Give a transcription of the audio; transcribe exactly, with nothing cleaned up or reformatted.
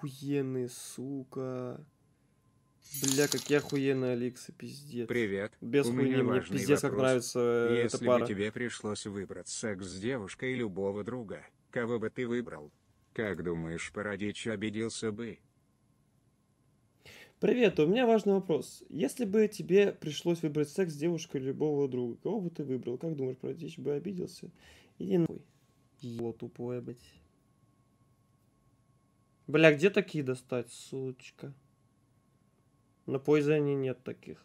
охуенные, сука. Бля, какие охуенные Алекса, пиздец. Привет. Без хуйни, мне пиздец, как нравится эта пара. Если бы тебе пришлось выбрать секс с девушкой любого друга, кого бы ты выбрал? Как думаешь, Парадич обиделся бы? Привет, у меня важный вопрос. Если бы тебе пришлось выбрать секс с девушкой любого друга, кого бы ты выбрал? Как думаешь, Парадич бы обиделся? Иди нахуй. Ебло тупое, блять. Бля, где такие достать, сучка? На пользование нет таких.